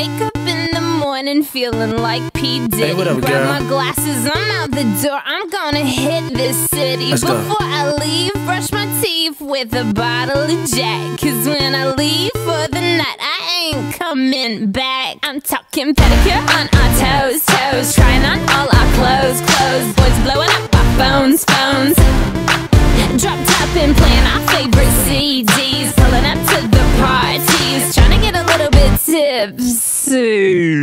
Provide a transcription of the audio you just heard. Wake up in the morning feeling like P. Diddy. Hey, what up, girl? Grab my glasses, I'm out the door. I'm gonna hit this city. Let's before go. I leave, brush my teeth with a bottle of Jack. 'Cause when I leave for the night, I ain't coming back. I'm talking pedicure on our toes, toes. Trying on all our clothes, clothes. Boys blowing up our phones, phones. Dropped up and playing our favorite CDs. Pulling up to the parties, trying to get a little bit tipsy.